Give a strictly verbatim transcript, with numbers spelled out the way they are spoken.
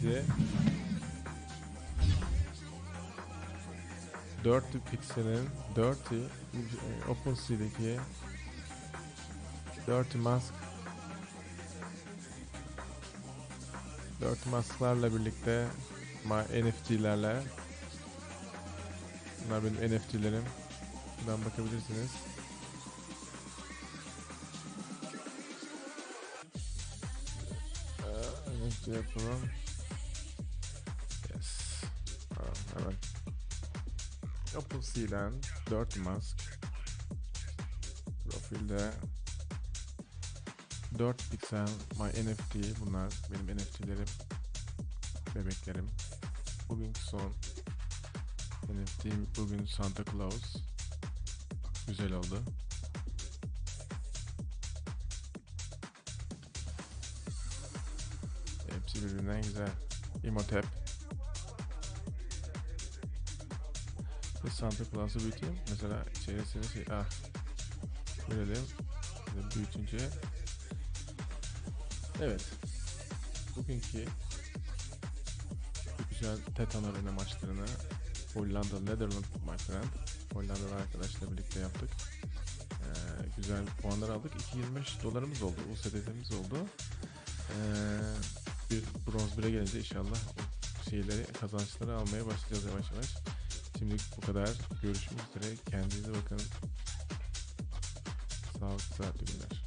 size Dirty Pixel'in Dirty OpenSea'deki Dirty Mask Dirty Mask'larla birlikte N F T'lerle bunlar benim N F T'lerim. Buradan bakabilirsiniz. N F T yapalım. Yes. Tamam, hemen. OpenSea'den Dirty Mask. Profilde Dirty Pixel, my N F T. Bunlar benim N F T'lerim. Bebeklerim. Bugünkü son N F T'im bugün Santa Claus. Güzel oldu. Hepsi birbirinden güzel. Imotep. Ve Santa Claus'u büyüteyim. Mesela içerisine şey ah verelim. Ve büyütünce evet. Bugünkü güzel Tetan arena maçlarını Hollanda, Netherland maçlarını Hollandalı arkadaşla birlikte yaptık. Ee, güzel puanlar aldık. iki yüz yirmi beş dolarımız oldu. U S D T'miz oldu. Ee, bir bronz bire gelince inşallah o şeyleri, kazançları almaya başlayacağız yavaş yavaş. Şimdilik bu kadar. Görüşmek üzere. Kendinize bakın. Sağlıklı, sağlıklı günler.